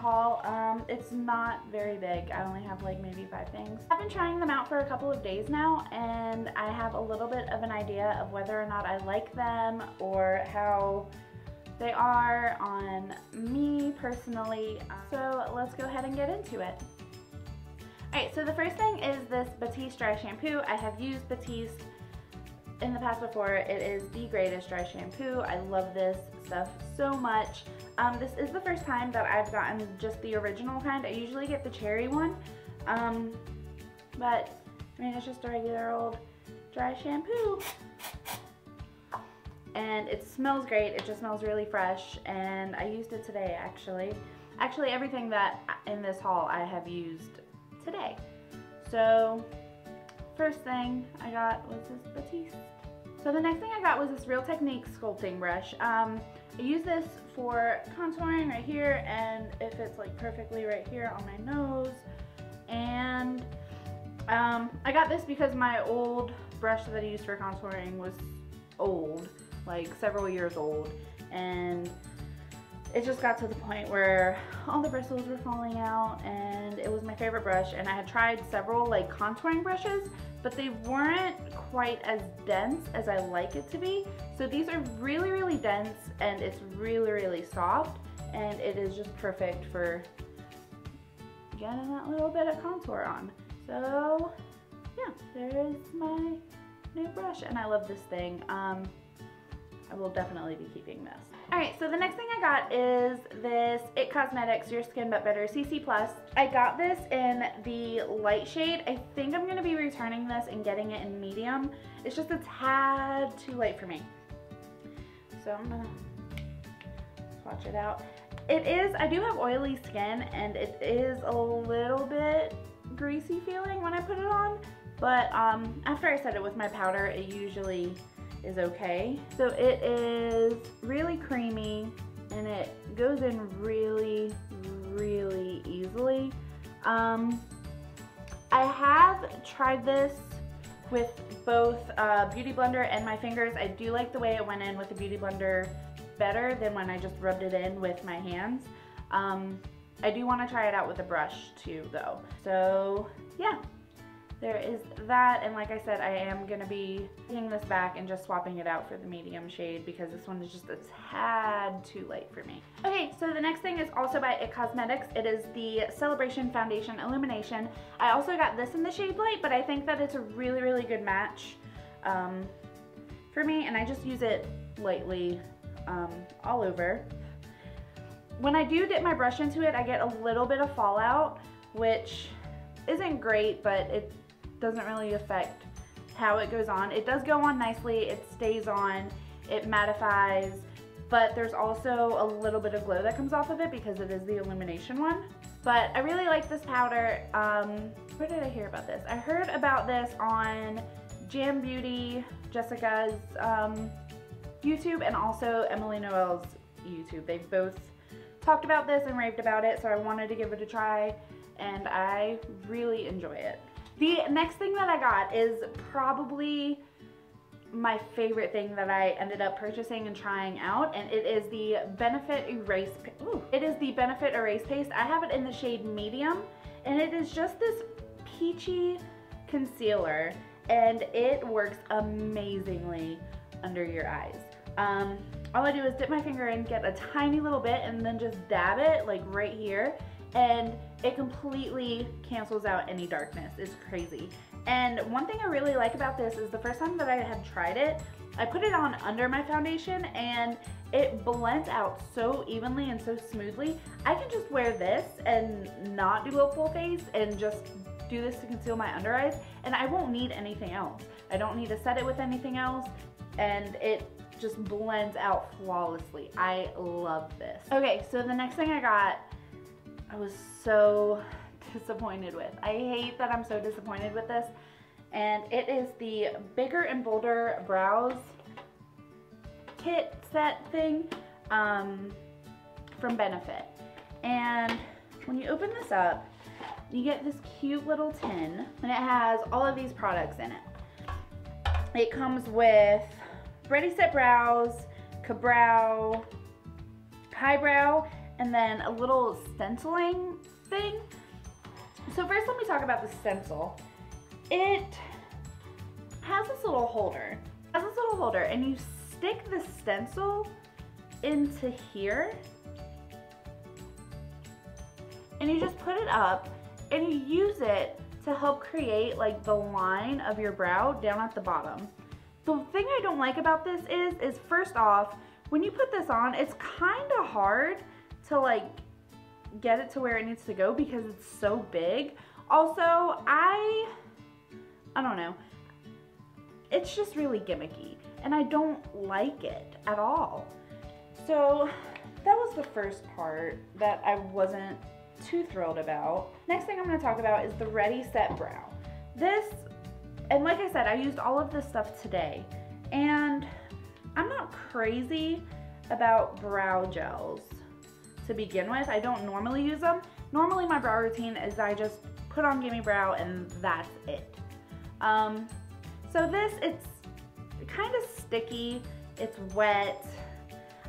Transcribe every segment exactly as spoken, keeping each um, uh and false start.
haul. Um, it's not very big. I only have like maybe five things. I've been trying them out for a couple of days now, and I have a little bit of an idea of whether or not I like them or how they are on me personally. So let's go ahead and get into it. Alright, so the first thing is this Batiste dry shampoo. I have used Batiste in the past before. It is the greatest dry shampoo. I love this stuff so much. Um, this is the first time that I've gotten just the original kind. I usually get the cherry one, um, but I mean, it's just a regular old dry shampoo. And it smells great. It just smells really fresh, and I used it today actually. Actually, everything that in this haul I have used today. So first thing I got was this Batiste. So the next thing I got was this Real Techniques sculpting brush. Um, I use this for contouring right here, and it fits like perfectly right here on my nose. And um, I got this because my old brush that I used for contouring was old, like several years old, and it just got to the point where all the bristles were falling out, and it was my favorite brush. And I had tried several like contouring brushes, but they weren't quite as dense as I like it to be. So these are really, really dense, and it's really, really soft, and it is just perfect for getting that little bit of contour on. So yeah, there is my new brush, and I love this thing. Um, I will definitely be keeping this. Alright, so the next thing I got is this It Cosmetics Your Skin But Better C C plus. I got this in the light shade. I think I'm going to be returning this and getting it in medium. It's just a tad too light for me. So I'm going to swatch it out. It is, I do have oily skin, and it is a little bit greasy feeling when I put it on. But um, after I set it with my powder, it usually is okay. So it is really creamy, and it goes in really, really easily. Um, I have tried this with both uh, Beauty Blender and my fingers. I do like the way it went in with the Beauty Blender better than when I just rubbed it in with my hands. Um, I do want to try it out with a brush too though. So yeah. There is that, and like I said, I am going to be taking this back and just swapping it out for the medium shade because this one is just a tad too light for me. Okay, so the next thing is also by It Cosmetics. It is the Celebration Foundation Illumination. I also got this in the shade light, but I think that it's a really, really good match um, for me, and I just use it lightly um, all over. When I do dip my brush into it, I get a little bit of fallout, which isn't great, but it doesn't really affect how it goes on. It does go on nicely, it stays on, it mattifies, but there's also a little bit of glow that comes off of it because it is the illumination one. But I really like this powder. Um, where did I hear about this? I heard about this on Jam Beauty, Jessica's um, YouTube, and also Emily Noel's YouTube. They both talked about this and raved about it, so I wanted to give it a try, and I really enjoy it. The next thing that I got is probably my favorite thing that I ended up purchasing and trying out, and it is the Benefit Erase Ooh. It is the Benefit Erase Paste. I have it in the shade medium, and it is just this peachy concealer, and it works amazingly under your eyes. Um, all I do is dip my finger in, get a tiny little bit, and then just dab it like right here, and it completely cancels out any darkness. It's crazy. And one thing I really like about this is the first time that I had tried it, I put it on under my foundation, and it blends out so evenly and so smoothly. I can just wear this and not do a full face and just do this to conceal my under eyes, and I won't need anything else. I don't need to set it with anything else, and it just blends out flawlessly. I love this. Okay, so the next thing I got, I was so disappointed with. I hate that I'm so disappointed with this. And it is the Bigger and Bolder Brows kit set thing um, from Benefit. And when you open this up, you get this cute little tin, and it has all of these products in it. It comes with Ready Set Brows, KaBrow, Highbrow, and then a little stenciling thing. So first let me talk about the stencil. It has this little holder. It has this little holder and you stick the stencil into here and you just put it up and you use it to help create like the line of your brow down at the bottom. The thing I don't like about this is, is first off, when you put this on, it's kind of hard to like get it to where it needs to go because it's so big. Also, I, I don't know, it's just really gimmicky and I don't like it at all. So that was the first part that I wasn't too thrilled about. Next thing I'm going to talk about is the Ready Set Brow. This, and like I said, I used all of this stuff today, and I'm not crazy about brow gels to begin with. I don't normally use them. Normally my brow routine is I just put on Gimme Brow and that's it. Um, so this, it's kind of sticky, it's wet.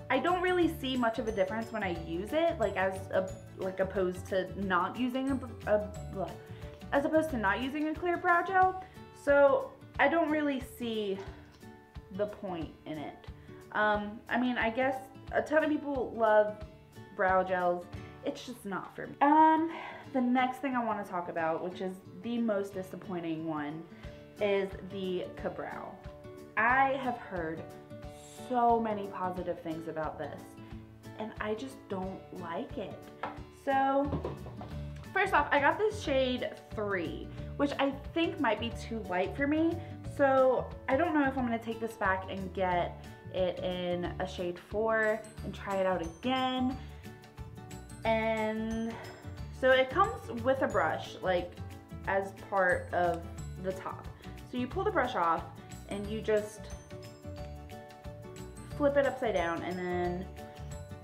I don't really see much of a difference when I use it, like as a, like opposed to not using a, a as opposed to not using a clear brow gel. So I don't really see the point in it. Um, I mean, I guess a ton of people love brow gels. It's just not for me. Um, the next thing I want to talk about, which is the most disappointing one, is the KaBrow. I have heard so many positive things about this and I just don't like it. So first off, I got this shade three, which I think might be too light for me. So I don't know if I'm gonna take this back and get it in a shade four and try it out again. And so it comes with a brush, like as part of the top. So you pull the brush off and you just flip it upside down and then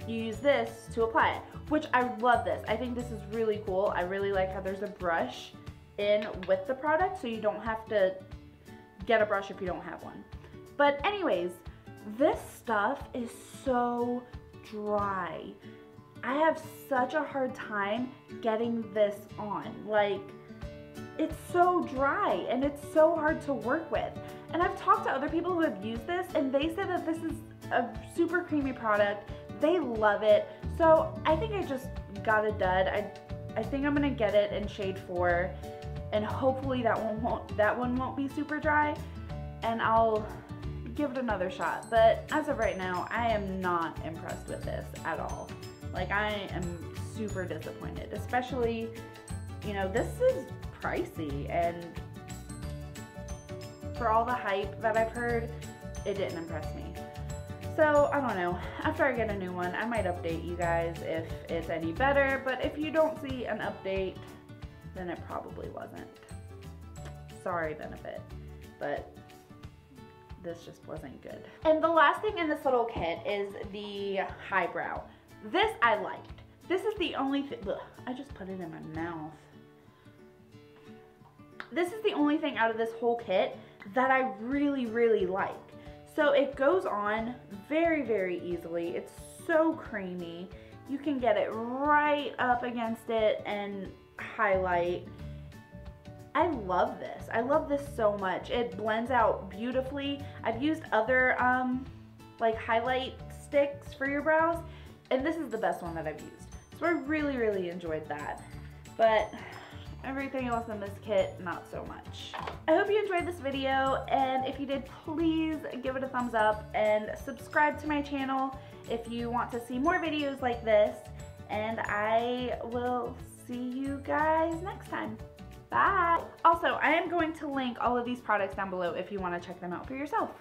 you use this to apply it, which I love this. I think this is really cool. I really like how there's a brush in with the product so you don't have to get a brush if you don't have one. But anyways, this stuff is so dry. I have such a hard time getting this on. Like, it's so dry and it's so hard to work with. And I've talked to other people who have used this and they said that this is a super creamy product. They love it. So I think I just got a dud. I, I think I'm gonna get it in shade four and hopefully that one won't, that one won't be super dry and I'll give it another shot. But as of right now, I am not impressed with this at all. Like, I am super disappointed, especially, you know, this is pricey and for all the hype that I've heard, it didn't impress me. So I don't know, after I get a new one, I might update you guys if it's any better, but if you don't see an update, then it probably wasn't. Sorry, Benefit, but this just wasn't good. And the last thing in this little kit is the Highbrow. This I liked. This is the only thing, I just put it in my mouth. This is the only thing out of this whole kit that I really, really like. So it goes on very, very easily. It's so creamy. You can get it right up against it and highlight. I love this. I love this so much. It blends out beautifully. I've used other um, like highlight sticks for your brows, and this is the best one that I've used. So I really, really enjoyed that. But everything else in this kit, not so much. I hope you enjoyed this video, and if you did, please give it a thumbs up and subscribe to my channel if you want to see more videos like this, and I will see you guys next time. Bye! Also, I am going to link all of these products down below if you want to check them out for yourself.